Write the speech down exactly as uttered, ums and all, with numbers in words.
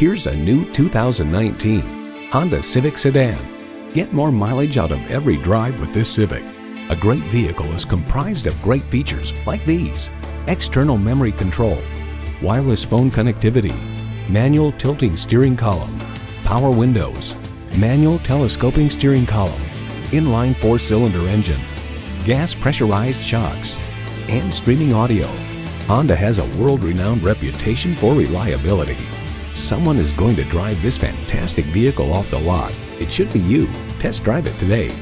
Here's a new two thousand nineteen Honda Civic Sedan. Get more mileage out of every drive with this Civic. A great vehicle is comprised of great features like these: external memory control, wireless phone connectivity, manual tilting steering column, power windows, manual telescoping steering column, inline four-cylinder engine, gas pressurized shocks, and streaming audio. Honda has a world-renowned reputation for reliability. Someone is going to drive this fantastic vehicle off the lot. It should be you. Test drive it today.